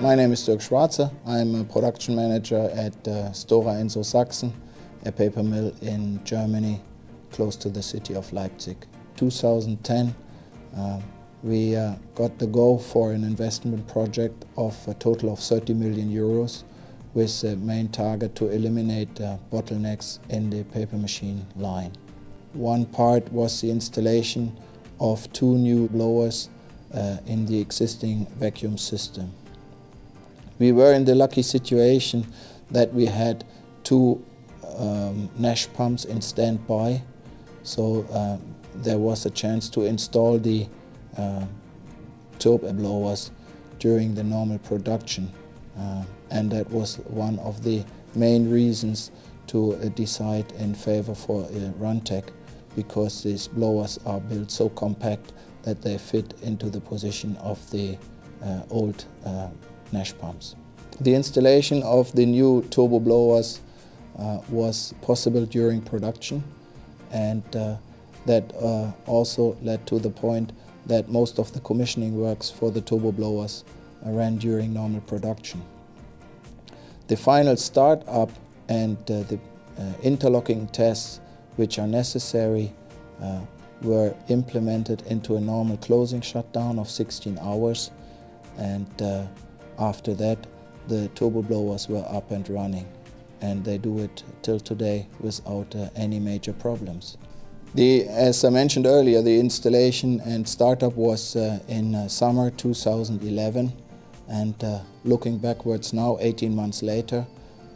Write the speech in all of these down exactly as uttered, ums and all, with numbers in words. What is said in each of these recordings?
My name is Dirk Schwarzer. I'm a production manager at uh, Stora Enso Sachsen, a paper mill in Germany, close to the city of Leipzig. two thousand ten, uh, we uh, got the go for an investment project of a total of thirty million euros, with the main target to eliminate uh, bottlenecks in the paper machine line. One part was the installation of two new blowers uh, in the existing vacuum system. We were in the lucky situation that we had two um, Nash pumps in standby, so uh, there was a chance to install the uh, turbo blowers during the normal production. Uh, and that was one of the main reasons to uh, decide in favor for uh, Runtech, because these blowers are built so compact that they fit into the position of the uh, old uh, Nash pumps. The installation of the new turbo blowers uh, was possible during production, and uh, that uh, also led to the point that most of the commissioning works for the turbo blowers ran during normal production. The final start-up and uh, the uh, interlocking tests, which are necessary, uh, were implemented into a normal closing shutdown of sixteen hours, and uh, after that the turbo blowers were up and running, and they do it till today without uh, any major problems. The, as I mentioned earlier, the installation and startup was uh, in uh, summer two thousand eleven, and uh, looking backwards now, eighteen months later,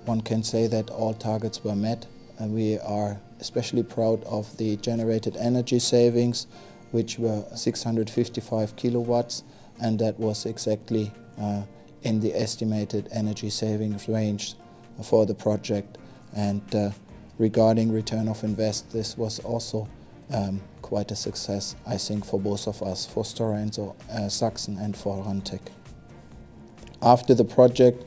one can say that all targets were met, and we are especially proud of the generated energy savings, which were six hundred fifty-five kilowatts, and that was exactly uh, in the estimated energy savings range for the project. And uh, regarding return of invest, this was also um, quite a success, I think, for both of us, for Stora Enso uh, Sachsen and for Runtech. After the project,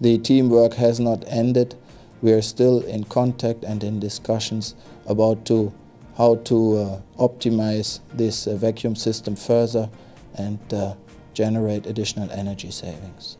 the teamwork has not ended. We are still in contact and in discussions about to, how to uh, optimize this uh, vacuum system further and uh, generate additional energy savings.